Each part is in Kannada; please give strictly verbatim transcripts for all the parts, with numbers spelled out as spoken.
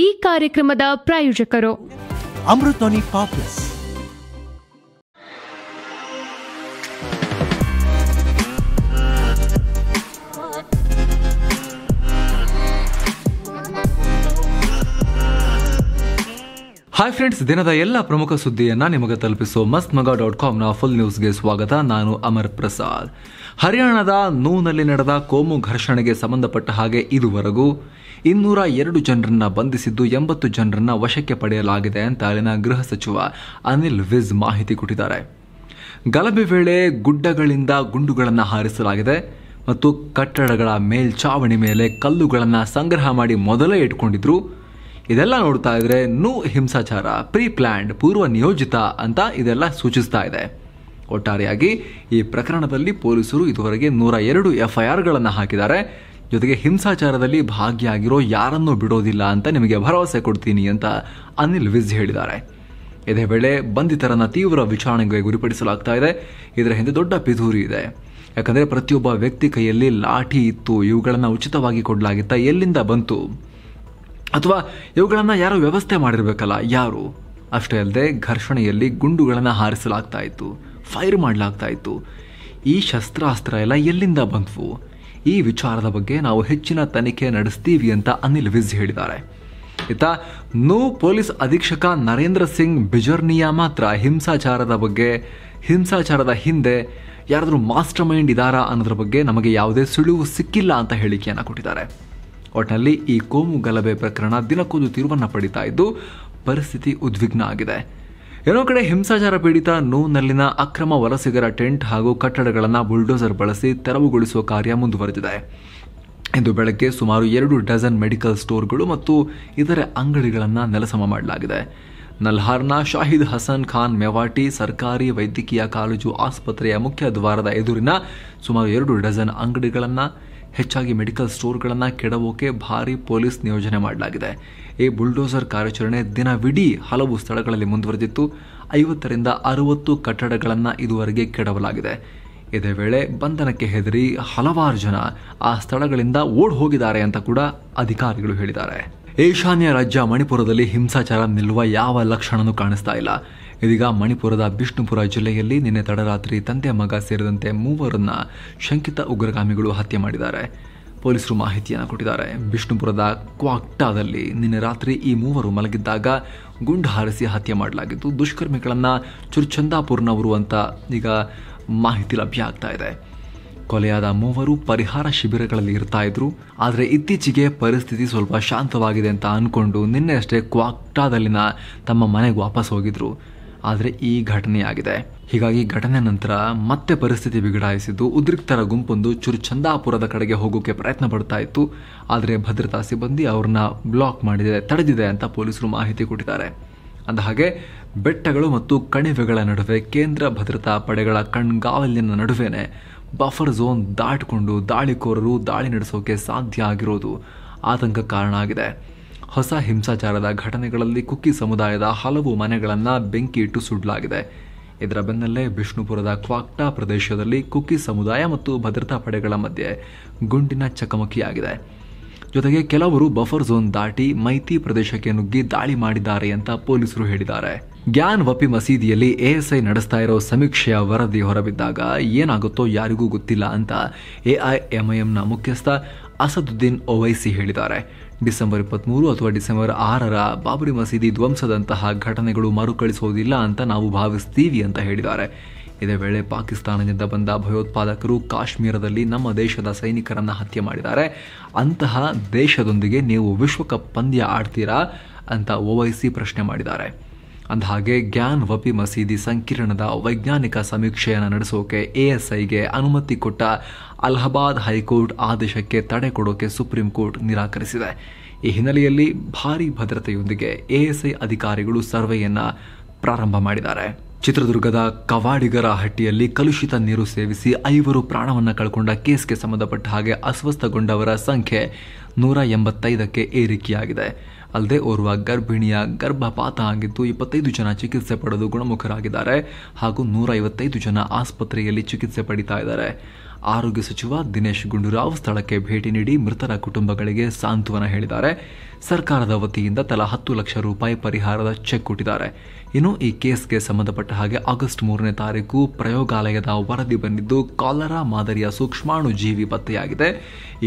ಈ ಕಾರ್ಯಕ್ರಮದ ಪ್ರಾಯೋಜಕರು ಅಮೃತೋನಿ ಪಾಪ್ಲಸ್. ಹಾಯ್ ಫ್ರೆಂಡ್ಸ್, ದಿನದ ಎಲ್ಲ ಪ್ರಮುಖ ಸುದ್ದಿಯನ್ನು ನಿಮಗೆ ತಲುಪಿಸೋ ಮಸ್ತ್ ಮಗಾ ಡಾಟ್ ಕಾಮ್ನ ಫುಲ್ ನ್ಯೂಸ್ಗೆ ಸ್ವಾಗತ. ನಾನು ಅಮರ್ ಪ್ರಸಾದ್. ಹರಿಯಾಣದ ನೂನಲ್ಲಿ ನಡೆದ ಕೋಮು ಘರ್ಷಣೆಗೆ ಸಂಬಂಧಪಟ್ಟ ಹಾಗೆ ಇದುವರೆಗೂ ಇನ್ನೂರ ಎರಡು ಜನರನ್ನ ಬಂಧಿಸಿದ್ದು, ಎಂಬತ್ತು ಜನರನ್ನ ವಶಕ್ಕೆ ಪಡೆಯಲಾಗಿದೆ ಅಂತ ಅಲ್ಲಿನ ಗೃಹ ಸಚಿವ ಅನಿಲ್ ವಿಜ್ ಮಾಹಿತಿ ಕೊಟ್ಟಿದ್ದಾರೆ. ಗಲಭೆ ವೇಳೆ ಗುಡ್ಡಗಳಿಂದ ಗುಂಡುಗಳನ್ನು ಹಾರಿಸಲಾಗಿದೆ ಮತ್ತು ಕಟ್ಟಡಗಳ ಮೇಲ್ಚಾವಣಿ ಮೇಲೆ ಕಲ್ಲುಗಳನ್ನು ಸಂಗ್ರಹ ಮಾಡಿ ಮೊದಲೇ ಇಟ್ಕೊಂಡಿದ್ರು. ಇದೆಲ್ಲ ನೋಡ್ತಾ ಇದ್ರೆ ನೂ ಹಿಂಸಾಚಾರ ಪ್ರೀ ಪ್ಲಾನ್ಡ್ ಪೂರ್ವ ನಿಯೋಜಿತ ಅಂತ ಇದೆಲ್ಲ ಸೂಚಿಸ್ತಾ ಇದೆ. ಒಟ್ಟಾರೆಯಾಗಿ ಈ ಪ್ರಕರಣದಲ್ಲಿ ಪೊಲೀಸರು ಇದುವರೆಗೆ ನೂರ ಎರಡು ಎಫ್ಐಆರ್ಗಳನ್ನು ಹಾಕಿದ್ದಾರೆ. ಜೊತೆಗೆ ಹಿಂಸಾಚಾರದಲ್ಲಿ ಭಾಗಿಯಾಗಿರೋ ಯಾರನ್ನೂ ಬಿಡೋದಿಲ್ಲ ಅಂತ ನಿಮಗೆ ಭರವಸೆ ಕೊಡ್ತೀನಿ ಅಂತ ಅನಿಲ್ ವಿಜ್ ಹೇಳಿದ್ದಾರೆ. ಇದೇ ವೇಳೆ ಬಂಧಿತರನ್ನು ತೀವ್ರ ವಿಚಾರಣೆಗೆ ಗುರಿಪಡಿಸಲಾಗ್ತಾ ಇದೆ. ಇದರ ಹಿಂದೆ ದೊಡ್ಡ ಪಿತೂರಿ ಇದೆ. ಯಾಕಂದರೆ ಪ್ರತಿಯೊಬ್ಬ ವ್ಯಕ್ತಿ ಕೈಯಲ್ಲಿ ಲಾಠಿ ಇತ್ತು. ಇವುಗಳನ್ನು ಉಚಿತವಾಗಿ ಕೊಡಲಾಗಿತ್ತಾ? ಎಲ್ಲಿಂದ ಬಂತು? ಅಥವಾ ಇವುಗಳನ್ನು ಯಾರು ವ್ಯವಸ್ಥೆ ಮಾಡಿರಬೇಕಲ್ಲ, ಯಾರು? ಅಷ್ಟೇ ಅಲ್ಲದೆ ಘರ್ಷಣೆಯಲ್ಲಿ ಗುಂಡುಗಳನ್ನು ಹಾರಿಸಲಾಗ್ತಾ ಇತ್ತು, ಫೈರ್ ಮಾಡಲಾಗ್ತಾ ಇತ್ತು. ಈ ಶಸ್ತ್ರಾಸ್ತ್ರ ಎಲ್ಲ ಎಲ್ಲಿಂದ ಬಂತು? ಈ ವಿಚಾರದ ಬಗ್ಗೆ ನಾವು ಹೆಚ್ಚಿನ ತನಿಖೆ ನಡೆಸ್ತೀವಿ ಅಂತ ಅನಿಲ್ ವಿಜ್ ಹೇಳಿದ್ದಾರೆ. ಇತ್ತ ನೂ ಪೊಲೀಸ್ ಅಧೀಕ್ಷಕ ನರೇಂದ್ರ ಸಿಂಗ್ ಬಿಜರ್ನಿಯಾ ಮಾತ್ರ ಹಿಂಸಾಚಾರದ ಬಗ್ಗೆ, ಹಿಂಸಾಚಾರದ ಹಿಂದೆ ಯಾರಾದರೂ ಮಾಸ್ಟರ್ ಮೈಂಡ್ ಇದ್ದಾರಾ ಅನ್ನೋದ್ರ ಬಗ್ಗೆ ನಮಗೆ ಯಾವುದೇ ಸುಳಿವು ಸಿಕ್ಕಿಲ್ಲ ಅಂತ ಹೇಳಿಕೆಯನ್ನು ಕೊಟ್ಟಿದ್ದಾರೆ. ಒಟ್ಟಿನಲ್ಲಿ ಈ ಕೋಮು ಗಲಭೆ ಪ್ರಕರಣ ದಿನಕ್ಕೊಂದು ತಿರುವನ್ನು ಪಡಿತಾ ಇದ್ದು ಪರಿಸ್ಥಿತಿ ಉದ್ವಿಗ್ನ ಆಗಿದೆ. ಏನೋ ಕಡೆ ಹಿಂಸಾಚಾರ ಪೀಡಿತ ನೂನಲ್ಲಿನ ಅಕ್ರಮ ವಲಸಿಗರ ಟೆಂಟ್ ಹಾಗೂ ಕಟ್ಟಡಗಳನ್ನು ಬುಲ್ಡೋಸರ್ ಬಳಸಿ ತೆರವುಗೊಳಿಸುವ ಕಾರ್ಯ ಮುಂದುವರೆದಿದೆ. ಇಂದು ಬೆಳಗ್ಗೆ ಸುಮಾರು ಎರಡು ಡಜನ್ ಮೆಡಿಕಲ್ ಸ್ಟೋರ್ಗಳು ಮತ್ತು ಇತರೆ ಅಂಗಡಿಗಳನ್ನು ನೆಲಸಮ ಮಾಡಲಾಗಿದೆ. ನಲ್ಹಾರ್ನ ಶಾಹಿದ್ ಹಸನ್ ಖಾನ್ ಮೆವಾಟಿ ಸರ್ಕಾರಿ ವೈದ್ಯಕೀಯ ಕಾಲೇಜು ಆಸ್ಪತ್ರೆಯ ಮುಖ್ಯ ದ್ವಾರದ ಎದುರಿನ ಸುಮಾರು ಎರಡು ಡಜನ್ ಅಂಗಡಿಗಳನ್ನು, ಹೆಚ್ಚಾಗಿ ಮೆಡಿಕಲ್ ಸ್ಟೋರ್ಗಳನ್ನು ಕೆಡವೋಕೆ ಭಾರೀ ಪೊಲೀಸ್ ನಿಯೋಜನೆ ಮಾಡಲಾಗಿದೆ. ಈ ಬುಲ್ಡೋಸರ್ ಕಾರ್ಯಾಚರಣೆ ದಿನವಿಡೀ ಹಲವು ಸ್ಥಳಗಳಲ್ಲಿ ಮುಂದುವರೆದಿತ್ತು. ಐವತ್ತರಿಂದ ಅರವತ್ತು ಕಟ್ಟಡಗಳನ್ನು ಇದುವರೆಗೆ ಕೆಡವಲಾಗಿದೆ. ಇದೇ ವೇಳೆ ಬಂಧನಕ್ಕೆ ಹೆದರಿ ಹಲವಾರು ಜನ ಆ ಸ್ಥಳಗಳಿಂದ ಓಡ್ ಹೋಗಿದ್ದಾರೆ ಅಂತ ಕೂಡ ಅಧಿಕಾರಿಗಳು ಹೇಳಿದ್ದಾರೆ. ಈಶಾನ್ಯ ರಾಜ್ಯ ಮಣಿಪುರದಲ್ಲಿ ಹಿಂಸಾಚಾರ ನಿಲ್ಲುವ ಯಾವ ಲಕ್ಷಣವೂ ಕಾಣಿಸ್ತಾ ಇಲ್ಲ. ಇದೀಗ ಮಣಿಪುರದ ಬಿಷ್ಣುಪುರ ಜಿಲ್ಲೆಯಲ್ಲಿ ನಿನ್ನೆ ತಡರಾತ್ರಿ ತಂದೆ ಮಗ ಸೇರಿದಂತೆ ಮೂವರನ್ನ ಶಂಕಿತ ಉಗ್ರಗಾಮಿಗಳು ಹತ್ಯೆ ಮಾಡಿದ್ದಾರೆ. ಪೊಲೀಸರು ಮಾಹಿತಿಯನ್ನು ಕೊಟ್ಟಿದ್ದಾರೆ. ಬಿಷ್ಣುಪುರದ ಕ್ವಾಕ್ಟಾದಲ್ಲಿ ನಿನ್ನೆ ರಾತ್ರಿ ಈ ಮೂವರು ಮಲಗಿದ್ದಾಗ ಗುಂಡು ಹಾರಿಸಿ ಹತ್ಯೆ ಮಾಡಲಾಗಿದ್ದು, ದುಷ್ಕರ್ಮಿಗಳನ್ನು ಚುರ್ಚಂದಾಪುರ್ನವರು ಅಂತ ಈಗ ಮಾಹಿತಿ ಲಭ್ಯ ಆಗ್ತಾ ಇದೆ. ಕೊಲೆಯಾದ ಮೂವರು ಪರಿಹಾರ ಶಿಬಿರಗಳಲ್ಲಿ ಇರ್ತಾ ಇದ್ರು. ಆದರೆ ಇತ್ತೀಚೆಗೆ ಪರಿಸ್ಥಿತಿ ಸ್ವಲ್ಪ ಶಾಂತವಾಗಿದೆ ಅಂತ ಅಂದ್ಕೊಂಡು ನಿನ್ನೆ ಅಷ್ಟೇ ಕ್ವಾಕ್ಟಾದಲ್ಲಿನ ತಮ್ಮ ಮನೆಗೆ ವಾಪಸ್ ಹೋಗಿದ್ರು. ಆದರೆ ಈ ಘಟನೆಯಾಗಿದೆ. ಹೀಗಾಗಿ ಘಟನೆ ನಂತರ ಮತ್ತೆ ಪರಿಸ್ಥಿತಿ ಬಿಗಡಾಯಿಸಿದ್ದು, ಉದ್ರಿಕ್ತರ ಗುಂಪೊಂದು ಚುರುಚಂದಾಪುರದ ಕಡೆಗೆ ಹೋಗೋಕೆ ಪ್ರಯತ್ನ ಪಡ್ತಾ ಇತ್ತು. ಆದರೆ ಭದ್ರತಾ ಸಿಬ್ಬಂದಿ ಅವ್ರನ್ನ ಬ್ಲಾಕ್ ಮಾಡಿದೆ, ತಡೆದಿದೆ ಅಂತ ಪೊಲೀಸರು ಮಾಹಿತಿ ಕೊಟ್ಟಿದ್ದಾರೆ. ಅಂದ ಹಾಗೆ ಬೆಟ್ಟಗಳು ಮತ್ತು ಕಣಿವೆಗಳ ನಡುವೆ, ಕೇಂದ್ರ ಭದ್ರತಾ ಪಡೆಗಳ ಕಣ್ಗಾವಲಿನ ನಡುವೆನೇ ಬಫರ್ ಝೋನ್ ದಾಟಿಕೊಂಡು ದಾಳಿಕೋರರು ದಾಳಿ ನಡೆಸೋಕೆ ಸಾಧ್ಯ ಆಗಿರೋದು ಆತಂಕ ಕಾರಣ ಆಗಿದೆ. ಹೊಸ ಹಿಂಸಾಚಾರದ ಘಟನೆಗಳಲ್ಲಿ ಕುಕ್ಕಿ ಸಮುದಾಯದ ಹಲವು ಮನೆಗಳನ್ನು ಬೆಂಕಿ ಇಟ್ಟು ಸುಡಲಾಗಿದೆ. ಇದರ ಬೆನ್ನಲ್ಲೇ ಬಿಷ್ಣುಪುರದ ಕ್ವಾಕ್ಟಾ ಪ್ರದೇಶದಲ್ಲಿ ಕುಕ್ಕಿ ಸಮುದಾಯ ಮತ್ತು ಭದ್ರತಾ ಪಡೆಗಳ ಮಧ್ಯೆ ಗುಂಡಿನ ಚಕಮಕಿಯಾಗಿದೆ. ಜೊತೆಗೆ ಕೆಲವರು ಬಫರ್ ಝೋನ್ ದಾಟಿ ಮೈತಿ ಪ್ರದೇಶಕ್ಕೆ ನುಗ್ಗಿ ದಾಳಿ ಮಾಡಿದ್ದಾರೆ ಅಂತ ಪೊಲೀಸರು ಹೇಳಿದ್ದಾರೆ. ಗ್ಯಾನ್ವಪಿ ಮಸೀದಿಯಲ್ಲಿ ಎ ಎಸ್ ಐ ನಡೆಸ್ತಾ ಇರೋ ಸಮೀಕ್ಷೆಯ ವರದಿ ಹೊರಬಿದ್ದಾಗ ಏನಾಗುತ್ತೋ ಯಾರಿಗೂ ಗೊತ್ತಿಲ್ಲ ಅಂತ ಎ ಐ ಎಂ ಐ ಎಂನ ಮುಖ್ಯಸ್ಥ ಅಸದುದ್ದೀನ್ ಒವೈಸಿ ಹೇಳಿದ್ದಾರೆ. ಡಿಸೆಂಬರ್ ಇಪ್ಪತ್ತ್ಮೂರು ಅಥವಾ ಡಿಸೆಂಬರ್ ಆರರ ಬಾಬರಿ ಮಸೀದಿ ಧ್ವಂಸದಂತಹ ಘಟನೆಗಳು ಮರುಕಳಿಸೋದಿಲ್ಲ ಅಂತ ನಾವು ಭಾವಿಸ್ತೀವಿ ಅಂತ ಹೇಳಿದ್ದಾರೆ. ಇದೇ ವೇಳೆ ಪಾಕಿಸ್ತಾನದಿಂದ ಬಂದ ಭಯೋತ್ಪಾದಕರು ಕಾಶ್ಮೀರದಲ್ಲಿ ನಮ್ಮ ದೇಶದ ಸೈನಿಕರನ್ನು ಹತ್ಯೆ ಮಾಡಿದ್ದಾರೆ. ಅಂತಹ ದೇಶದೊಂದಿಗೆ ನೀವು ವಿಶ್ವಕಪ್ ಪಂದ್ಯ ಆಡ್ತೀರಾ ಅಂತ ಒವೈಸಿ ಪ್ರಶ್ನೆ ಮಾಡಿದ್ದಾರೆ. ಅಂದಹಾಗೆ ಗ್ಯಾನ್ವಪಿ ಮಸೀದಿ ಸಂಕೀರ್ಣದ ವೈಜ್ಞಾನಿಕ ಸಮೀಕ್ಷೆಯನ್ನು ನಡೆಸೋಕೆ ಎ ಎಸ್ ಐಗೆ ಅನುಮತಿ ಕೊಟ್ಟ ಅಲಹಾಬಾದ್ ಹೈಕೋರ್ಟ್ ಆದೇಶಕ್ಕೆ ತಡೆ ಕೊಡೋಕೆ ಸುಪ್ರೀಂ ಕೋರ್ಟ್ ನಿರಾಕರಿಸಿದೆ. ಈ ಹಿನ್ನೆಲೆಯಲ್ಲಿ ಭಾರೀ ಭದ್ರತೆಯೊಂದಿಗೆ ಎ ಎಸ್ ಐ ಅಧಿಕಾರಿಗಳು ಸರ್ವೆಯನ್ನು ಪ್ರಾರಂಭ ಮಾಡಿದ್ದಾರೆ. ಚಿತ್ರದುರ್ಗದ ಕವಾಡಿಗರ ಹಟ್ಟಿಯಲ್ಲಿ ಕಲುಷಿತ ನೀರು ಸೇವಿಸಿ ಐವರು ಪ್ರಾಣವನ್ನು ಕಳ್ಕೊಂಡ ಕೇಸ್ಗೆ ಸಂಬಂಧಪಟ್ಟ ಹಾಗೆ ಅಸ್ವಸ್ಥಗೊಂಡವರ ಸಂಖ್ಯೆ ನೂರ ಎಂಬತ್ತೈದಕ್ಕೆ ಏರಿಕೆಯಾಗಿದೆ. ಅಲ್ಲದೆ ಓರ್ವ ಗರ್ಭಿಣಿಯ ಗರ್ಭಪಾತ ಆಗಿದ್ದು, ಇಪ್ಪತ್ತೈದು ಜನ ಚಿಕಿತ್ಸೆ ಪಡೆದು ಗುಣಮುಖರಾಗಿದ್ದಾರೆ ಹಾಗೂ ನೂರ ಐವತ್ತೈದು ಜನ ಆಸ್ಪತ್ರೆಯಲ್ಲಿ ಚಿಕಿತ್ಸೆ ಪಡೀತಾ ಇದ್ದಾರೆ. ಆರೋಗ್ಯ ಸಚಿವ ದಿನೇಶ್ ಗುಂಡೂರಾವ್ ಸ್ಥಳಕ್ಕೆ ಭೇಟಿ ನೀಡಿ ಮೃತರ ಕುಟುಂಬಗಳಿಗೆ ಸಾಂತ್ವನ ಹೇಳಿದ್ದಾರೆ. ಸರ್ಕಾರದ ವತಿಯಿಂದ ತಲಾ ಹತ್ತು ಲಕ್ಷ ರೂಪಾಯಿ ಪರಿಹಾರದ ಚೆಕ್ ಕೊಟ್ಟಿದ್ದಾರೆ. ಇನ್ನು ಈ ಕೇಸ್ಗೆ ಸಂಬಂಧಪಟ್ಟ ಹಾಗೆ ಆಗಸ್ಟ್ ಮೂರನೇ ತಾರೀಕು ಪ್ರಯೋಗಾಲಯದ ವರದಿ ಬಂದಿದ್ದು, ಕಾಲರಾ ಮಾದರಿಯ ಸೂಕ್ಷ್ಮಾಣು ಜೀವಿ ಪತ್ತೆಯಾಗಿದೆ.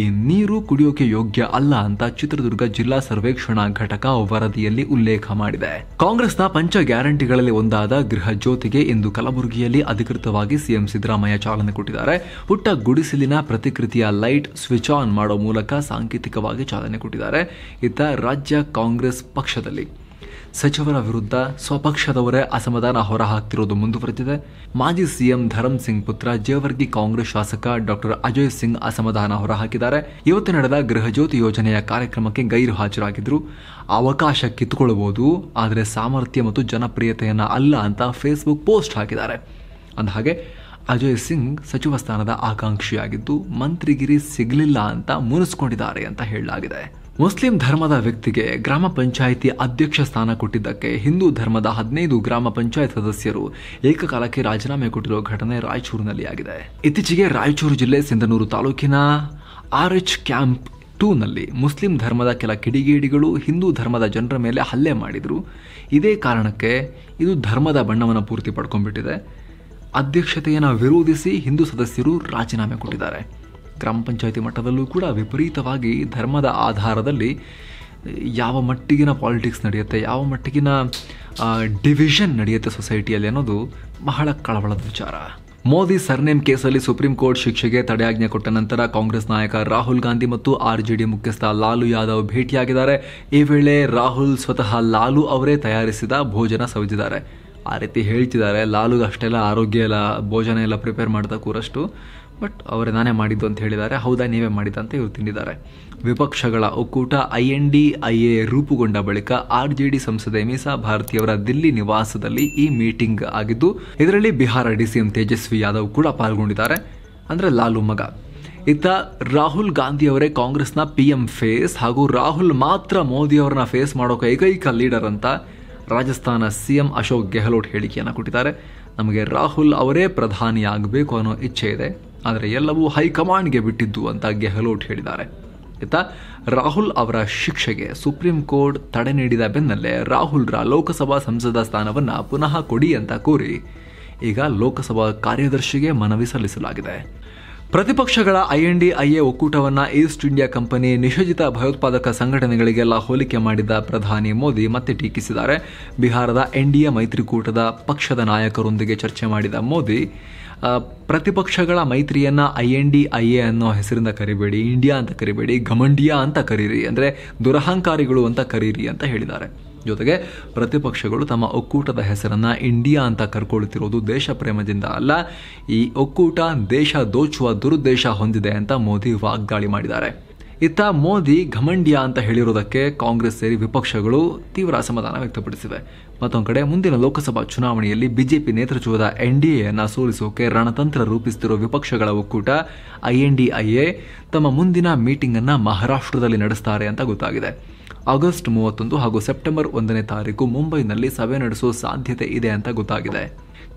ಈ ನೀರು ಕುಡಿಯೋಕೆ ಯೋಗ್ಯ ಅಲ್ಲ ಅಂತ ಚಿತ್ರದುರ್ಗ ಜಿಲ್ಲಾ ಸರ್ವೇಕ್ಷಣಾ ಘಟಕ ವರದಿಯಲ್ಲಿ ಉಲ್ಲೇಖ ಮಾಡಿದೆ. ಕಾಂಗ್ರೆಸ್ನ ಪಂಚ ಗ್ಯಾರಂಟಿಗಳಲ್ಲಿ ಒಂದಾದ ಗೃಹ ಜ್ಯೋತಿಗೆ ಇಂದು ಕಲಬುರಗಿಯಲ್ಲಿ ಅಧಿಕೃತವಾಗಿ ಸಿಎಂ ಸಿದ್ದರಾಮಯ್ಯ ಚಾಲನೆ ಕೊಟ್ಟಿದ್ದಾರೆ. ಪುಟ್ಟ ಗುಡಿಸಲಿನ ಪ್ರತಿಕೃತಿಯ ಲೈಟ್ ಸ್ವಿಚ್ ಆನ್ ಮಾಡೋ ಮೂಲಕ ಸಾಂಕೇತಿಕವಾಗಿ ಚಾಲನೆ ಕೊಟ್ಟಿದ್ದಾರೆ. ಇತ್ತ ರಾಜ್ಯ ಕಾಂಗ್ರೆಸ್ ಪಕ್ಷದಲ್ಲಿ ಸಚಿವರ ವಿರುದ್ಧ ಸ್ವಪಕ್ಷದವರೇ ಅಸಮಾಧಾನ ಹೊರಹಾಕ್ತಿರೋದು ಮುಂದುವರೆದಿದೆ. ಮಾಜಿ ಸಿಎಂ ಧರಂ ಸಿಂಗ್ ಪುತ್ರ ಜೇವರ್ಗಿ ಕಾಂಗ್ರೆಸ್ ಶಾಸಕ ಡಾಕ್ಟರ್ ಅಜಯ್ ಸಿಂಗ್ ಅಸಮಾಧಾನ ಹೊರಹಾಕಿದ್ದಾರೆ. ಇವತ್ತು ನಡೆದ ಗೃಹಜ್ಯೋತಿ ಯೋಜನೆಯ ಕಾರ್ಯಕ್ರಮಕ್ಕೆ ಗೈರು ಹಾಜರಾಗಿದ್ರು. ಅವಕಾಶ ಕಿತ್ತುಕೊಳ್ಳಬಹುದು, ಆದರೆ ಸಾಮರ್ಥ್ಯ ಮತ್ತು ಜನಪ್ರಿಯತೆಯನ್ನು ಅಲ್ಲ ಅಂತ ಫೇಸ್ಬುಕ್ ಪೋಸ್ಟ್ ಹಾಕಿದ್ದಾರೆ. ಅಂದಹಾಗೆ ಅಜಯ್ ಸಿಂಗ್ ಸಚಿವ ಸ್ಥಾನದ ಆಕಾಂಕ್ಷಿಯಾಗಿದ್ದು ಮಂತ್ರಿಗಿರಿ ಸಿಗಲಿಲ್ಲ ಅಂತ ಮುನಿಸ್ಕೊಂಡಿದ್ದಾರೆ ಅಂತ ಹೇಳಲಾಗಿದೆ. ಮುಸ್ಲಿಂ ಧರ್ಮದ ವ್ಯಕ್ತಿಗೆ ಗ್ರಾಮ ಪಂಚಾಯಿತಿ ಅಧ್ಯಕ್ಷ ಸ್ಥಾನ ಕೊಟ್ಟಿದ್ದಕ್ಕೆ ಹಿಂದೂ ಧರ್ಮದ ಹದಿನೈದು ಗ್ರಾಮ ಪಂಚಾಯತ್ ಸದಸ್ಯರು ಏಕಕಾಲಕ್ಕೆ ರಾಜೀನಾಮೆ ಕೊಟ್ಟಿರುವ ಘಟನೆ ರಾಯಚೂರಿನಲ್ಲಿ ಆಗಿದೆ. ಇತ್ತೀಚೆಗೆ ರಾಯಚೂರು ಜಿಲ್ಲೆ ಸಿಂಧನೂರು ತಾಲೂಕಿನ ಆರ್ಎಚ್ ಕ್ಯಾಂಪ್ ಟೂ ನಲ್ಲಿ ಮುಸ್ಲಿಂ ಧರ್ಮದ ಕೆಲ ಕಿಡಿಗೇಡಿಗಳು ಹಿಂದೂ ಧರ್ಮದ ಜನರ ಮೇಲೆ ಹಲ್ಲೆ ಮಾಡಿದರು. ಇದೇ ಕಾರಣಕ್ಕೆ ಇದು ಧರ್ಮದ ಬಣ್ಣವನ್ನು ಪೂರ್ತಿ ಪಡ್ಕೊಂಡ್ಬಿಟ್ಟಿದೆ. ಅಧ್ಯಕ್ಷತೆಯನ್ನು ವಿರೋಧಿಸಿ ಹಿಂದೂ ಸದಸ್ಯರು ರಾಜೀನಾಮೆ ಕೊಟ್ಟಿದ್ದಾರೆ. ಗ್ರಾಮ ಪಂಚಾಯಿತಿ ಮಟ್ಟದಲ್ಲೂ ಕೂಡ ವಿಪರೀತವಾಗಿ ಧರ್ಮದ ಆಧಾರದಲ್ಲಿ ಯಾವ ಮಟ್ಟಿಗಿನ ಪಾಲಿಟಿಕ್ಸ್ ನಡೆಯುತ್ತೆ, ಯಾವ ಮಟ್ಟಿಗಿನ ಡಿವಿಷನ್ ನಡೆಯುತ್ತೆ ಸೊಸೈಟಿಯಲ್ಲಿ ಅನ್ನೋದು ಬಹಳ ಕಳವಳದ ವಿಚಾರ. ಮೋದಿ ಸರ್ನೇಮ್ ಕೇಸಲ್ಲಿ ಸುಪ್ರೀಂ ಕೋರ್ಟ್ ಶಿಕ್ಷೆಗೆ ತಡೆಯಾಜ್ಞೆ ಕೊಟ್ಟ ನಂತರ ಕಾಂಗ್ರೆಸ್ ನಾಯಕ ರಾಹುಲ್ ಗಾಂಧಿ ಮತ್ತು ಆರ್ಜೆಡಿ ಮುಖ್ಯಸ್ಥ ಲಾಲು ಯಾದವ್ ಭೇಟಿಯಾಗಿದ್ದಾರೆ. ಈ ವೇಳೆ ರಾಹುಲ್ ಸ್ವತಃ ಲಾಲು ಅವರೇ ತಯಾರಿಸಿದ ಭೋಜನ ಸವಿದಿದ್ದಾರೆ. ಆ ರೀತಿ ಹೇಳ್ತಿದ್ದಾರೆ, ಲಾಲುಗೆ ಅಷ್ಟೆಲ್ಲ ಆರೋಗ್ಯ ಎಲ್ಲ ಭೋಜನ ಎಲ್ಲ ಪ್ರಿಪೇರ್ ಮಾಡ್ತಾ ಕೂರಷ್ಟು, ಬಟ್ ಅವರೇ ನಾನೇ ಮಾಡಿದ್ದು ಅಂತ ಹೇಳಿದ್ದಾರೆ. ಹೌದಾ, ನೀವೇ ಮಾಡಿದ್ದಂತೆ ಇವರು ತಿಂದಿದ್ದಾರೆ. ವಿಪಕ್ಷಗಳ ಒಕ್ಕೂಟ I N D I A ರೂಪುಗೊಂಡ ಬಳಿಕ ಆರ್ ಜೆ ಡಿ ಸಂಸದೆ ಮೀಸಾ ಭಾರತಿಯವರ ದಿಲ್ಲಿ ನಿವಾಸದಲ್ಲಿ ಈ ಮೀಟಿಂಗ್ ಆಗಿದ್ದು, ಇದರಲ್ಲಿ Bihar D C M Tejashwi Yadav ಕೂಡ ಪಾಲ್ಗೊಂಡಿದ್ದಾರೆ. ಅಂದರೆ ಲಾಲು ಮಗ. ಇತ್ತ ರಾಹುಲ್ ಗಾಂಧಿ ಅವರೇ ಕಾಂಗ್ರೆಸ್ನ ಪಿ ಎಂ ಫೇಸ್ ಹಾಗೂ ರಾಹುಲ್ ಮಾತ್ರ ಮೋದಿ ಅವರನ್ನ ಫೇಸ್ ಮಾಡೋಕೆ ಏಕೈಕ ಲೀಡರ್ ಅಂತ ರಾಜಸ್ಥಾನ ಸಿಎಂ ಅಶೋಕ್ ಗೆಹ್ಲೋಟ್ ಹೇಳಿಕೆಯನ್ನು ಕೊಟ್ಟಿದ್ದಾರೆ. ನಮಗೆ ರಾಹುಲ್ ಅವರೇ ಪ್ರಧಾನಿಯಾಗಬೇಕು ಅನ್ನೋ ಇಚ್ಛೆ ಇದೆ, ಆದರೆ ಎಲ್ಲವೂ ಹೈಕಮಾಂಡ್ಗೆ ಬಿಟ್ಟಿದ್ದು ಅಂತ ಗೆಹ್ಲೋಟ್ ಹೇಳಿದ್ದಾರೆ. ಇತ್ತ ರಾಹುಲ್ ಅವರ ಶಿಕ್ಷೆಗೆ ಸುಪ್ರೀಂ ಕೋರ್ಟ್ ತಡೆ ನೀಡಿದ ಬೆನ್ನಲ್ಲೇ ರಾಹುಲ್ರ ಲೋಕಸಭಾ ಸಂಸದ ಸ್ಥಾನವನ್ನು ಪುನಃ ಕೊಡಿ ಅಂತ ಕೋರಿ ಈಗ ಲೋಕಸಭಾ ಕಾರ್ಯದರ್ಶಿಗೆ ಮನವಿ ಸಲ್ಲಿಸಲಾಗಿದೆ. ಪ್ರತಿಪಕ್ಷಗಳ ಐಎನ್ಡಿಐಎ ಒಕ್ಕೂಟವನ್ನು ಈಸ್ಟ್ ಇಂಡಿಯಾ ಕಂಪನಿ ನಿಷೇಧಿತ ಭಯೋತ್ಪಾದಕ ಸಂಘಟನೆಗಳಿಗೆಲ್ಲ ಹೋಲಿಕೆ ಮಾಡಿದ ಪ್ರಧಾನಿ ಮೋದಿ ಮತ್ತೆ ಟೀಕಿಸಿದ್ದಾರೆ. ಬಿಹಾರದ ಎನ್ಡಿಎ ಮೈತ್ರಿಕೂಟದ ಪಕ್ಷದ ನಾಯಕರೊಂದಿಗೆ ಚರ್ಚೆ ಮಾಡಿದ ಮೋದಿ, ಪ್ರತಿಪಕ್ಷಗಳ ಮೈತ್ರಿಯನ್ನು ಐಎನ್ಡಿಐಎ ಅನ್ನೋ ಹೆಸರಿಂದ ಕರಿಬೇಡಿ, ಇಂಡಿಯಾ ಅಂತ ಕರಿಬೇಡಿ, ಘಮಂಡಿಯಾ ಅಂತ ಕರೀರಿ, ಅಂದರೆ ದುರಹಂಕಾರಿಗಳು ಅಂತ ಕರೀರಿ ಅಂತ ಹೇಳಿದ್ದಾರೆ. ಜೊತೆಗೆ ಪ್ರತಿಪಕ್ಷಗಳು ತಮ್ಮ ಒಕ್ಕೂಟದ ಹೆಸರನ್ನು ಇಂಡಿಯಾ ಅಂತ ಕರ್ಕೊಳ್ಳುತ್ತಿರುವುದು ದೇಶ ಪ್ರೇಮದಿಂದ ಅಲ್ಲ, ಈ ಒಕ್ಕೂಟ ದೇಶ ದೋಚುವ ದುರುದ್ದೇಶ ಹೊಂದಿದೆ ಅಂತ ಮೋದಿ ವಾಗ್ದಾಳಿ ಮಾಡಿದ್ದಾರೆ. ಇತ್ತ ಮೋದಿ ಘಮಂಡಿಯಾ ಅಂತ ಹೇಳಿರುವುದಕ್ಕೆ ಕಾಂಗ್ರೆಸ್ ಸೇರಿ ವಿಪಕ್ಷಗಳು ತೀವ್ರ ಅಸಮಾಧಾನ ವ್ಯಕ್ತಪಡಿಸಿವೆ. ಮತ್ತೊಂದು ಕಡೆ ಮುಂದಿನ ಲೋಕಸಭಾ ಚುನಾವಣೆಯಲ್ಲಿ ಬಿಜೆಪಿ ನೇತೃತ್ವದ ಎನ್ಡಿಎಯನ್ನು ಸೋಲಿಸೋಕೆ ರಣತಂತ್ರ ರೂಪಿಸುತ್ತಿರುವ ವಿಪಕ್ಷಗಳ ಒಕ್ಕೂಟ ಐಎನ್ಡಿಐಎ ತಮ್ಮ ಮುಂದಿನ ಮೀಟಿಂಗನ್ನು ಮಹಾರಾಷ್ಟ್ರದಲ್ಲಿ ನಡೆಸ್ತಾರೆ ಅಂತ ಗೊತ್ತಾಗಿದೆ. ಆಗಸ್ಟ್ ಮೂವತ್ತೊಂದು ಹಾಗೂ ಸೆಪ್ಟೆಂಬರ್ ಒಂದನೇ ತಾರೀಕು ಮುಂಬೈನಲ್ಲಿ ಸಭೆ ನಡೆಸುವ ಸಾಧ್ಯತೆ ಇದೆ ಅಂತ ಗೊತ್ತಾಗಿದೆ.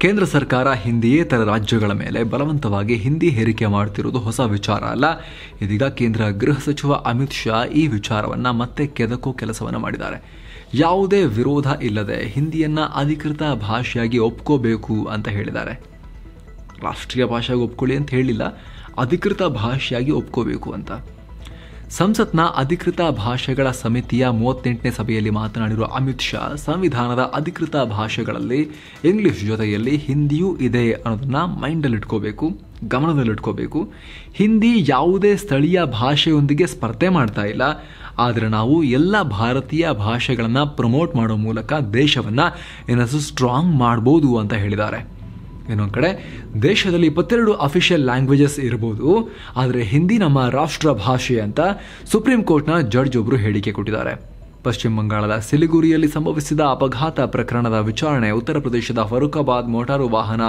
ಕೇಂದ್ರ ಸರ್ಕಾರ ಹಿಂದಿಯೇತರ ರಾಜ್ಯಗಳ ಮೇಲೆ ಬಲವಂತವಾಗಿ ಹಿಂದಿ ಹೇರಿಕೆ ಮಾಡುತ್ತಿರುವುದು ಹೊಸ ವಿಚಾರ ಅಲ್ಲ. ಇದೀಗ ಕೇಂದ್ರ ಗೃಹ ಸಚಿವ ಅಮಿತ್ ಶಾ ಈ ವಿಚಾರವನ್ನು ಮತ್ತೆ ಕೆದಕೋ ಕೆಲಸವನ್ನು ಮಾಡಿದ್ದಾರೆ. ಯಾವುದೇ ವಿರೋಧ ಇಲ್ಲದೆ ಹಿಂದಿಯನ್ನು ಅಧಿಕೃತ ಭಾಷೆಯಾಗಿ ಒಪ್ಕೋಬೇಕು ಅಂತ ಹೇಳಿದ್ದಾರೆ. ರಾಷ್ಟ್ರೀಯ ಭಾಷೆಯಾಗಿ ಒಪ್ಕೊಳ್ಳಿ ಅಂತ ಹೇಳಿಲ್ಲ, ಅಧಿಕೃತ ಭಾಷೆಯಾಗಿ ಒಪ್ಕೋಬೇಕು ಅಂತ. ಸಂಸತ್ನ ಅಧಿಕೃತ ಭಾಷೆಗಳ ಸಮಿತಿಯ ಮೂವತ್ತೆಂಟನೇ ಸಭೆಯಲ್ಲಿ ಮಾತನಾಡಿರುವ ಅಮಿತ್ ಶಾ, ಸಂವಿಧಾನದ ಅಧಿಕೃತ ಭಾಷೆಗಳಲ್ಲಿ ಇಂಗ್ಲಿಷ್ ಜೊತೆಯಲ್ಲಿ ಹಿಂದಿಯೂ ಇದೆ ಅನ್ನೋದನ್ನು ಮೈಂಡಲ್ಲಿಟ್ಕೋಬೇಕು, ಗಮನದಲ್ಲಿಟ್ಕೋಬೇಕು. ಹಿಂದಿ ಯಾವುದೇ ಸ್ಥಳೀಯ ಭಾಷೆಯೊಂದಿಗೆ ಸ್ಪರ್ಧೆ ಮಾಡ್ತಾ ಇಲ್ಲ, ಆದರೆ ನಾವು ಎಲ್ಲ ಭಾರತೀಯ ಭಾಷೆಗಳನ್ನು ಪ್ರಮೋಟ್ ಮಾಡೋ ಮೂಲಕ ದೇಶವನ್ನು ಏನಷ್ಟು ಸ್ಟ್ರಾಂಗ್ ಮಾಡ್ಬೋದು ಅಂತ ಹೇಳಿದ್ದಾರೆ. ಇನ್ನೊಂದು ಕಡೆ ದೇಶದಲ್ಲಿ ಇಪ್ಪತ್ತೆರಡು ಅಫಿಷಿಯಲ್ ಲ್ಯಾಂಗ್ವೇಜಸ್ ಇರ್ಬೋದು, ಆದರೆ ಹಿಂದಿ ನಮ್ಮ ರಾಷ್ಟ್ರ ಭಾಷೆ ಅಂತ ಸುಪ್ರೀಂ ಕೋರ್ಟ್ನ ಜಡ್ಜ್ ಒಬ್ಬರು ಹೇಳಿಕೆ ಕೊಟ್ಟಿದ್ದಾರೆ. ಪಶ್ಚಿಮ ಬಂಗಾಳದ ಸಿಲಿಗುರಿಯಲ್ಲಿ ಸಂಭವಿಸಿದ ಅಪಘಾತ ಪ್ರಕರಣದ ವಿಚಾರಣೆ ಉತ್ತರ ಪ್ರದೇಶದ ಫರೂಖಾಬಾದ್ ಮೋಟಾರು ವಾಹನ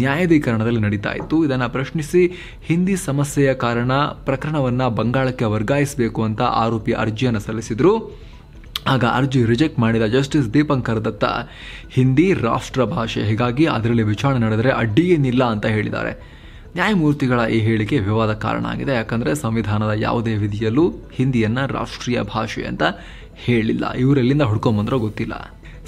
ನ್ಯಾಯಾಧೀಕರಣದಲ್ಲಿ ನಡೀತಾ ಇತ್ತು. ಇದನ್ನು ಪ್ರಶ್ನಿಸಿ ಹಿಂದಿ ಸಮಸ್ಯೆಯ ಕಾರಣ ಪ್ರಕರಣವನ್ನು ಬಂಗಾಳಕ್ಕೆ ವರ್ಗಾಯಿಸಬೇಕು ಅಂತ ಆರೋಪಿ ಅರ್ಜಿಯನ್ನು ಸಲ್ಲಿಸಿದರು. ಆಗ ಅರ್ಜಿ ರಿಜೆಕ್ಟ್ ಮಾಡಿದ ಜಸ್ಟಿಸ್ ದೀಪಂಕರ್ ದತ್ತ, ಹಿಂದಿ ರಾಷ್ಟ್ರ ಭಾಷೆ, ಹೀಗಾಗಿ ಅದರಲ್ಲಿ ವಿಚಾರಣೆ ನಡೆದರೆ ಅಡ್ಡಿ ಏನಿಲ್ಲ ಅಂತ ಹೇಳಿದ್ದಾರೆ. ನ್ಯಾಯಮೂರ್ತಿಗಳ ಈ ಹೇಳಿಕೆ ವಿವಾದ ಕಾರಣ ಆಗಿದೆ. ಯಾಕಂದರೆ ಸಂವಿಧಾನದ ಯಾವುದೇ ವಿಧಿಯಲ್ಲೂ ಹಿಂದಿಯನ್ನು ರಾಷ್ಟ್ರೀಯ ಭಾಷೆ ಅಂತ ಹೇಳಿಲ್ಲ. ಇವರೆಲ್ಲಿಂದ ಹುಡ್ಕೊಂಬಂದ್ರೋ ಗೊತ್ತಿಲ್ಲ.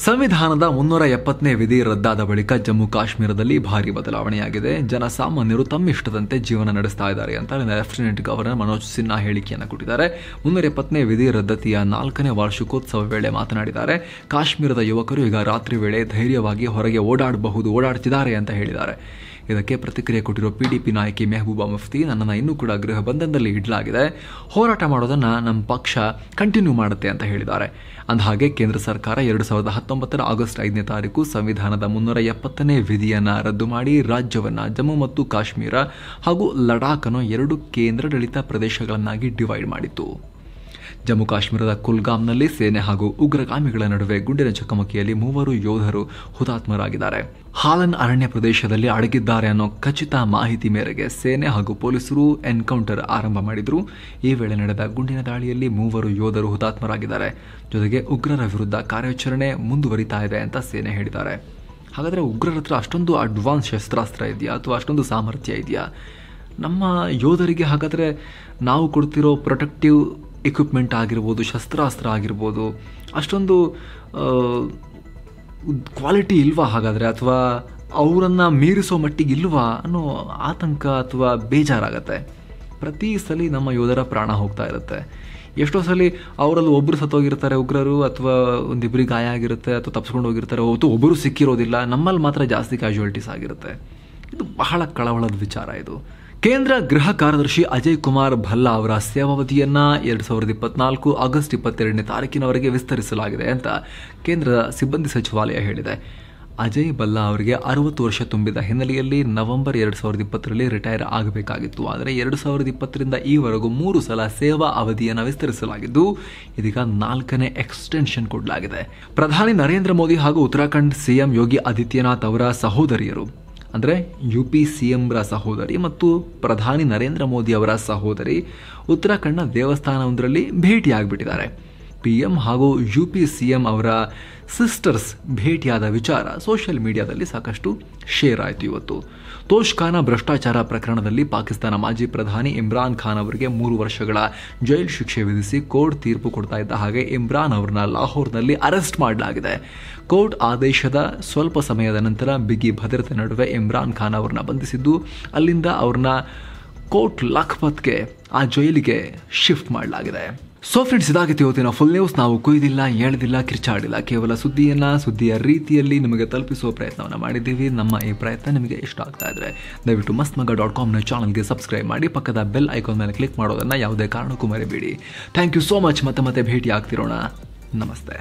ಸಂವಿಧಾನದ ಮುನ್ನೂರ ಎಪ್ಪತ್ತನೇ ವಿಧಿ ರದ್ದಾದ ಬಳಿಕ ಜಮ್ಮು ಕಾಶ್ಮೀರದಲ್ಲಿ ಭಾರಿ ಬದಲಾವಣೆಯಾಗಿದೆ. ಜನಸಾಮಾನ್ಯರು ತಮ್ಮಿಷ್ಟದಂತೆ ಜೀವನ ನಡೆಸ್ತಾ ಇದ್ದಾರೆ ಅಂತ ಲೆಫ್ಟಿನೆಂಟ್ ಗವರ್ನರ್ ಮನೋಜ್ ಸಿನ್ಹಾ ಹೇಳಿಕೆಯನ್ನು ಕೊಟ್ಟಿದ್ದಾರೆ. ಮುನ್ನೂರ ಎಪ್ಪತ್ತನೇ ವಿಧಿ ರದ್ದತಿಯ ನಾಲ್ಕನೇ ವಾರ್ಷಿಕೋತ್ಸವ ವೇಳೆ ಮಾತನಾಡಿದ್ದಾರೆ. ಕಾಶ್ಮೀರದ ಯುವಕರು ಈಗ ರಾತ್ರಿ ವೇಳೆ ಧೈರ್ಯವಾಗಿ ಹೊರಗೆ ಓಡಾಡಬಹುದು, ಓಡಾಡ್ತಿದ್ದಾರೆ ಅಂತ ಹೇಳಿದ್ದಾರೆ. ಇದಕ್ಕೆ ಪ್ರತಿಕ್ರಿಯೆ ಕೊಟ್ಟಿರೋ ಪಿಡಿಪಿ ನಾಯಕಿ ಮೆಹಬೂಬಾ ಮುಫ್ತಿ, ನನ್ನನ್ನು ಇನ್ನೂ ಕೂಡ ಗೃಹ ಬಂಧನದಲ್ಲಿ ಇಡಲಾಗಿದೆ, ಹೋರಾಟ ಮಾಡೋದನ್ನು ನಮ್ಮ ಪಕ್ಷ ಕಂಟಿನ್ಯೂ ಮಾಡುತ್ತೆ ಅಂತ ಹೇಳಿದ್ದಾರೆ. ಅಂದಹಾಗೆ ಕೇಂದ್ರ ಸರ್ಕಾರ ಎರಡು ಸಾವಿರದ ಹತ್ತೊಂಬತ್ತರ ಆಗಸ್ಟ್ ಐದನೇ ತಾರೀಕು ಸಂವಿಧಾನದ ಮುನ್ನೂರ ಎಪ್ಪತ್ತನೇ ವಿಧಿಯನ್ನು ರದ್ದು ಮಾಡಿ ರಾಜ್ಯವನ್ನು ಜಮ್ಮು ಮತ್ತು ಕಾಶ್ಮೀರ ಹಾಗೂ ಲಡಾಖ್ ಅನ್ನು ಎರಡು ಕೇಂದ್ರಾಡಳಿತ ಪ್ರದೇಶಗಳನ್ನಾಗಿ ಡಿವೈಡ್ ಮಾಡಿತ್ತು. ಜಮ್ಮು ಕಾಶ್ಮೀರದ ಕುಲ್ಗಾಮ್ನಲ್ಲಿ ಸೇನೆ ಹಾಗೂ ಉಗ್ರಗಾಮಿಗಳ ನಡುವೆ ಗುಂಡಿನ ಚಕಮಕಿಯಲ್ಲಿ ಮೂವರು ಯೋಧರು ಹುತಾತ್ಮರಾಗಿದ್ದಾರೆ. ಹಾಲನ್ ಅರಣ್ಯ ಪ್ರದೇಶದಲ್ಲಿ ಅಡಗಿದ್ದಾರೆ ಅನ್ನೋ ಖಚಿತ ಮಾಹಿತಿ ಮೇರೆಗೆ ಸೇನೆ ಹಾಗೂ ಪೊಲೀಸರು ಎನ್ಕೌಂಟರ್ ಆರಂಭ ಮಾಡಿದ್ರು. ಈ ವೇಳೆ ನಡೆದ ಗುಂಡಿನ ದಾಳಿಯಲ್ಲಿ ಮೂವರು ಯೋಧರು ಹುತಾತ್ಮರಾಗಿದ್ದಾರೆ. ಜೊತೆಗೆ ಉಗ್ರರ ವಿರುದ್ಧ ಕಾರ್ಯಾಚರಣೆ ಮುಂದುವರಿತಾ ಇದೆ ಅಂತ ಸೇನೆ ಹೇಳಿದ್ದಾರೆ. ಹಾಗಾದರೆ ಉಗ್ರರ ಹತ್ರ ಅಷ್ಟೊಂದು ಅಡ್ವಾನ್ಸ್ ಶಸ್ತ್ರಾಸ್ತ್ರ ಇದೆಯಾ ಅಥವಾ ಅಷ್ಟೊಂದು ಸಾಮರ್ಥ್ಯ ಇದೆಯಾ? ನಮ್ಮ ಯೋಧರಿಗೆ ಹಾಗಾದರೆ ನಾವು ಕೊಡ್ತಿರೋ ಪ್ರೊಟೆಕ್ಟಿವ್ ಇಕ್ವಿಪ್ಮೆಂಟ್ ಆಗಿರ್ಬೋದು, ಶಸ್ತ್ರಾಸ್ತ್ರ ಆಗಿರ್ಬೋದು, ಅಷ್ಟೊಂದು ಕ್ವಾಲಿಟಿ ಇಲ್ವಾ ಹಾಗಾದರೆ? ಅಥವಾ ಅವರನ್ನು ಮೀರಿಸೋ ಮಟ್ಟಿಗೆ ಇಲ್ವಾ ಅನ್ನೋ ಆತಂಕ ಅಥವಾ ಬೇಜಾರಾಗತ್ತೆ. ಪ್ರತಿ ಸಲ ನಮ್ಮ ಯೋಧರ ಪ್ರಾಣ ಹೋಗ್ತಾ ಇರುತ್ತೆ. ಎಷ್ಟೋ ಸಲ ಅವರಲ್ಲಿ ಒಬ್ಬರು ಸತ್ತೋಗಿರ್ತಾರೆ ಉಗ್ರರು, ಅಥವಾ ಒಂದಿಬ್ಬರಿಗೆ ಗಾಯ ಆಗಿರುತ್ತೆ, ಅಥವಾ ತಪ್ಪಿಸ್ಕೊಂಡು ಹೋಗಿರ್ತಾರೆ, ಹೊತ್ತು ಒಬ್ಬರು ಸಿಕ್ಕಿರೋದಿಲ್ಲ. ನಮ್ಮಲ್ಲಿ ಮಾತ್ರ ಜಾಸ್ತಿ ಕ್ಯಾಶುಯಾಲಿಟೀಸ್ ಆಗಿರುತ್ತೆ. ಇದು ಬಹಳ ಕಳವಳದ ವಿಚಾರ. ಇದು ಕೇಂದ್ರ ಗೃಹ ಕಾರ್ಯದರ್ಶಿ ಅಜಯ್ ಕುಮಾರ್ ಭಲ್ಲಾ ಅವರ ಸೇವಾವಧಿಯನ್ನು ಎರಡು ಸಾವಿರದ ಇಪ್ಪತ್ನಾಲ್ಕು ಆಗಸ್ಟ್ ಇಪ್ಪತ್ತೆರಡನೇ ತಾರೀಕಿನವರೆಗೆ ವಿಸ್ತರಿಸಲಾಗಿದೆ ಅಂತ ಕೇಂದ್ರದ ಸಿಬ್ಬಂದಿ ಸಚಿವಾಲಯ ಹೇಳಿದೆ. ಅಜಯ್ ಭಲ್ಲಾ ಅವರಿಗೆ ಅರವತ್ತು ವರ್ಷ ತುಂಬಿದ ಹಿನ್ನೆಲೆಯಲ್ಲಿ ನವೆಂಬರ್ ಎರಡು ಸಾವಿರದ ಇಪ್ಪತ್ತರಲ್ಲಿ ರಿಟೈರ್ ಆಗಬೇಕಾಗಿತ್ತು. ಆದರೆ ಎರಡು ಸಾವಿರದ ಇಪ್ಪತ್ತರಿಂದ ಈವರೆಗೂ ಮೂರು ಸಲ ಸೇವಾ ಅವಧಿಯನ್ನು ವಿಸ್ತರಿಸಲಾಗಿದ್ದು, ಇದೀಗ ನಾಲ್ಕನೇ ಎಕ್ಸ್ಟೆನ್ಷನ್ ಕೊಡಲಾಗಿದೆ. ಪ್ರಧಾನಿ ನರೇಂದ್ರ ಮೋದಿ ಹಾಗೂ ಉತ್ತರಾಖಂಡ್ ಸಿಎಂ ಯೋಗಿ ಆದಿತ್ಯನಾಥ್ ಅವರ ಸಹೋದರಿಯರು, ಅಂದರೆ ಯು ಪಿ ಸಿ ಎಂರ ಸಹೋದರಿ ಮತ್ತು ಪ್ರಧಾನಿ ನರೇಂದ್ರ ಮೋದಿ ಅವರ ಸಹೋದರಿ, ಉತ್ತರಾಖಂಡ್ನ ದೇವಸ್ಥಾನವೊಂದರಲ್ಲಿ ಭೇಟಿಯಾಗಿಬಿಟ್ಟಿದ್ದಾರೆ. ಪಿ ಎಂ ಹಾಗೂ ಯು ಪಿ ಸಿ ಎಂ ಅವರ ಸಿಸ್ಟರ್ಸ್ ಭೇಟಿಯಾದ ವಿಚಾರ ಸೋಷಿಯಲ್ ಮೀಡಿಯಾದಲ್ಲಿ ಸಾಕಷ್ಟು ಶೇರ್ ಆಯಿತು. ಇವತ್ತು ತೋಷ್ಖಾನ ಭ್ರಷ್ಟಾಚಾರ ಪ್ರಕರಣದಲ್ಲಿ ಪಾಕಿಸ್ತಾನ ಮಾಜಿ ಪ್ರಧಾನಿ ಇಮ್ರಾನ್ ಖಾನ್ ಅವರಿಗೆ ಮೂರು ವರ್ಷಗಳ ಜೈಲು ಶಿಕ್ಷೆ ವಿಧಿಸಿ ಕೋರ್ಟ್ ತೀರ್ಪು ಕೊಡ್ತಾ ಇದ್ದ ಹಾಗೆ ಇಮ್ರಾನ್ ಅವರನ್ನ ಲಾಹೋರ್ನಲ್ಲಿ ಅರೆಸ್ಟ್ ಮಾಡಲಾಗಿದೆ. ಕೋರ್ಟ್ ಆದೇಶದ ಸ್ವಲ್ಪ ಸಮಯದ ನಂತರ ಬಿಗಿ ಭದ್ರತೆ ನಡುವೆ ಇಮ್ರಾನ್ ಖಾನ್ ಅವರನ್ನ ಬಂಧಿಸಿದ್ದು, ಅಲ್ಲಿಂದ ಅವ್ರನ್ನ ಕೋರ್ಟ್ ಲಖ್ಪತ್ಗೆ, ಆ ಜೈಲಿಗೆ ಶಿಫ್ಟ್ ಮಾಡಲಾಗಿದೆ. ಸೊ ಫ್ರೆಂಡ್ಸ್, ಇದಾಗಿತ್ತು ಇವತ್ತಿನ ಫುಲ್ ನ್ಯೂಸ್. ನಾವು ಕುಯ್ದಿಲ್ಲ, ಏಳ್ದಿಲ್ಲ, ಕಿರ್ಚಾಡಿಲ್ಲ. ಕೇವಲ ಸುದ್ದಿಯನ್ನು ಸುದ್ದಿಯ ರೀತಿಯಲ್ಲಿ ನಿಮಗೆ ತಲುಪಿಸುವ ಪ್ರಯತ್ನವನ್ನು ಮಾಡಿದ್ದೀವಿ. ನಮ್ಮ ಈ ಪ್ರಯತ್ನ ನಿಮಗೆ ಇಷ್ಟ ಆಗ್ತಾ ಇದ್ದರೆ ದಯವಿಟ್ಟು ಮಸ್ತ್ ಮಗ ಡಾಟ್ ಕಾಮ್ನ ಚಾನಲ್ಗೆ ಸಬ್ಸ್ಕ್ರೈಬ್ ಮಾಡಿ, ಪಕ್ಕದ ಬೆಲ್ ಐಕಾನ್ ಮೇಲೆ ಕ್ಲಿಕ್ ಮಾಡೋದನ್ನು ಯಾವುದೇ ಕಾರಣಕ್ಕೂ ಮರಿಬೇಡಿ. Thank you so much. ಮತ್ತೆ ಮತ್ತೆ ಭೇಟಿ ಆಗ್ತಿರೋಣ. ನಮಸ್ತೆ.